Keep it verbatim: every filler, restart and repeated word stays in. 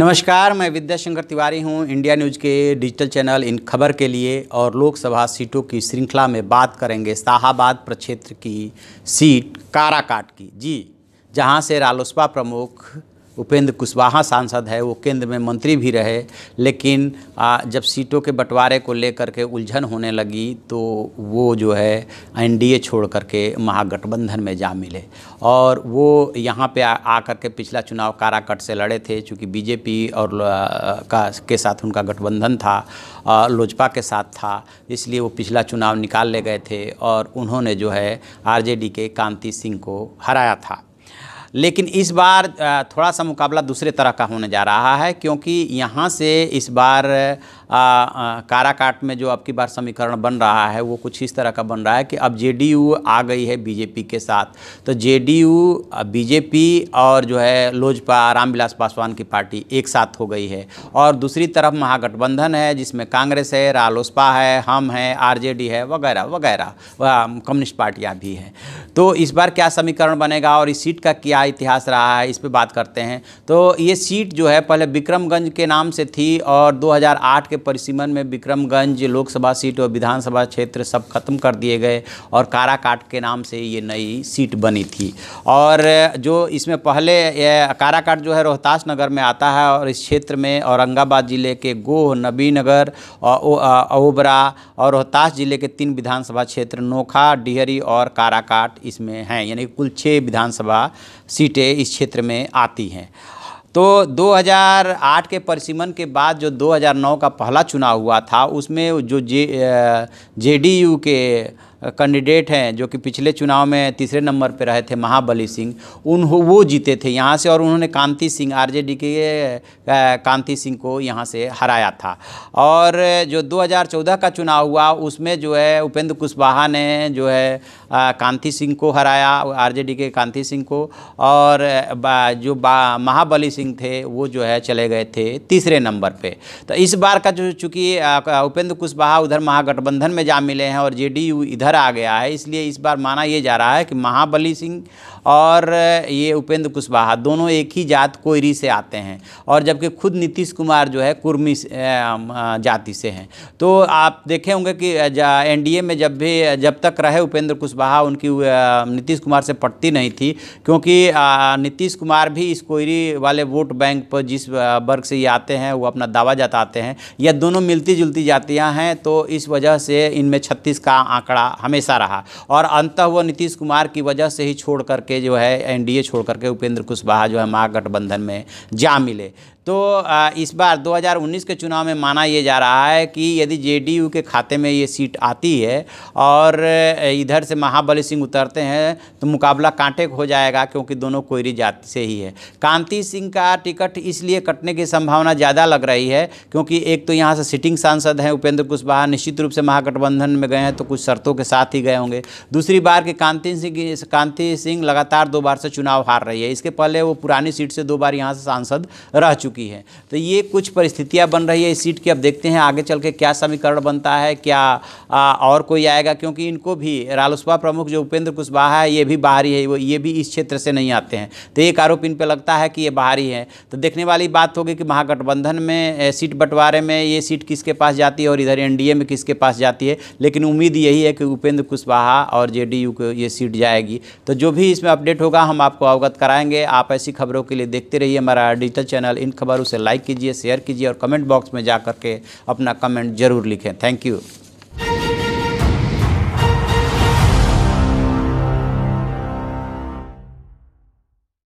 नमस्कार, मैं विद्याशंकर तिवारी हूं इंडिया न्यूज़ के डिजिटल चैनल इन खबर के लिए। और लोकसभा सीटों की श्रृंखला में बात करेंगे साहाबाद प्रक्षेत्र की सीट काराकाट की, जी जहां से रालोसपा प्रमुख उपेंद्र कुशवाहा सांसद है, वो केंद्र में मंत्री भी रहे। लेकिन जब सीटों के बंटवारे को लेकर के उलझन होने लगी तो वो जो है एनडीए छोड़ करके महागठबंधन में जा मिले और वो यहाँ पे आकर के पिछला चुनाव काराकाट से लड़े थे। चूँकि बीजेपी और का के साथ उनका गठबंधन था, लोजपा के साथ था, इसलिए वो पिछला चुनाव निकाल ले गए थे और उन्होंने जो है आरजेडी के कांति सिंह को हराया था। लेकिन इस बार थोड़ा सा मुकाबला दूसरे तरह का होने जा रहा है, क्योंकि यहाँ से इस बार काराकाट में जो अब की बार समीकरण बन रहा है वो कुछ इस तरह का बन रहा है कि अब जेडीयू आ गई है बीजेपी के साथ। तो जेडीयू बीजेपी और जो है लोजपा रामविलास पासवान की पार्टी एक साथ हो गई है। और दूसरी तरफ महागठबंधन है जिसमें कांग्रेस है, रालोसपा है, हम है, आरजेडी है, वगैरह वगैरह कम्युनिस्ट पार्टियाँ भी हैं। तो इस बार क्या समीकरण बनेगा और इस सीट का क्या इतिहास रहा है, इस पे बात करते हैं। तो ये सीट जो है पहले विक्रमगंज के नाम से थी और दो हज़ार आठ के परिसीमन में विक्रमगंज लोकसभा सीट और विधानसभा क्षेत्र सब खत्म कर दिए गए और काराकाट के नाम से ये नई सीट बनी थी। और जो इसमें पहले काराकाट जो है रोहतास नगर में आता है और इस क्षेत्र में औरंगाबाद जिले के गोह, नबीनगर, ओबरा और रोहतास जिले के तीन विधानसभा क्षेत्र नोखा, डिहरी और काराकाट इसमें हैं, यानी कुल छः विधानसभा सीटें इस क्षेत्र में आती हैं। तो दो हज़ार आठ के परिसीमन के बाद जो दो हज़ार नौ का पहला चुनाव हुआ था उसमें जो जे जेडीयू के कैंडिडेट हैं, जो कि पिछले चुनाव में तीसरे नंबर पर रहे थे महाबली सिंह, उन वो जीते थे यहाँ से और उन्होंने कांति सिंह, आरजेडी के कांति सिंह को यहाँ से हराया था। और जो दो हज़ार चौदह का चुनाव हुआ उसमें जो है उपेंद्र कुशवाहा ने जो है कांति सिंह को हराया, आरजेडी के कांति सिंह को, और बा, जो बा, महाबली सिंह थे वो जो है चले गए थे तीसरे नंबर पर। तो इस बार का जो चूँकि उपेंद्र कुशवाहा उधर महागठबंधन में जा मिले हैं और जेडीयू इधर आ गया है, इसलिए इस बार माना ये जा रहा है कि महाबली सिंह और ये उपेंद्र कुशवाहा दोनों एक ही जात कोयरी से आते हैं, और जबकि खुद नीतीश कुमार जो है कुर्मी जाति से हैं। तो आप देखे होंगे कि एनडीए में जब भी जब तक रहे उपेंद्र कुशवाहा, उनकी नीतीश कुमार से पटती नहीं थी, क्योंकि नीतीश कुमार भी इस कोयरी वाले वोट बैंक पर जिस वर्ग से ये आते हैं वो अपना दावा जताते हैं, या दोनों मिलती जुलती जातियाँ हैं। तो इस वजह से इनमें छत्तीस का आंकड़ा हमेशा रहा और अंततः वो नीतीश कुमार की वजह से ही छोड़ करके जो है एनडीए छोड़ करके उपेंद्र कुशवाहा जो है महागठबंधन में जा मिले। तो इस बार दो हज़ार उन्नीस के चुनाव में माना ये जा रहा है कि यदि जेडीयू के खाते में ये सीट आती है और इधर से महाबली सिंह उतरते हैं तो मुकाबला कांटे हो जाएगा, क्योंकि दोनों कोयरी जाति से ही है। कांति सिंह का टिकट इसलिए कटने की संभावना ज़्यादा लग रही है क्योंकि एक तो यहाँ से सिटिंग सांसद हैं उपेंद्र कुशवाहा, निश्चित रूप से महागठबंधन में गए हैं तो कुछ शर्तों के साथ ही गए होंगे। दूसरी बार कि कांति सिंह कांति सिंह लगातार दो बार से चुनाव हार रही है, इसके पहले वो पुरानी सीट से दो बार यहाँ से सांसद रह चुकी है। तो ये कुछ परिस्थितियां बन रही है इस सीट की। अब देखते हैं आगे चल के क्या समीकरण बनता है, क्या आ, और कोई आएगा, क्योंकि इनको भी रालोसपा प्रमुख जो उपेंद्र कुशवाहा है ये भी बाहरी है, वो ये भी इस क्षेत्र से नहीं आते हैं। तो एक आरोप इन पर लगता है कि ये बाहरी है। तो देखने वाली बात होगी कि महागठबंधन में सीट बंटवारे में ये सीट किसके पास जाती है और इधर एनडीए में किसके पास जाती है। लेकिन उम्मीद यही है कि उपेंद्र कुशवाहा और जेडीयू को ये सीट जाएगी। तो जो भी इसमें अपडेट होगा हम आपको अवगत कराएंगे। आप ऐसी खबरों के लिए देखते रहिए हमारा डिजिटल चैनल इन खबरों से। लाइक कीजिए, शेयर कीजिए और कमेंट बॉक्स में जा करके अपना कमेंट जरूर लिखें। Thank you.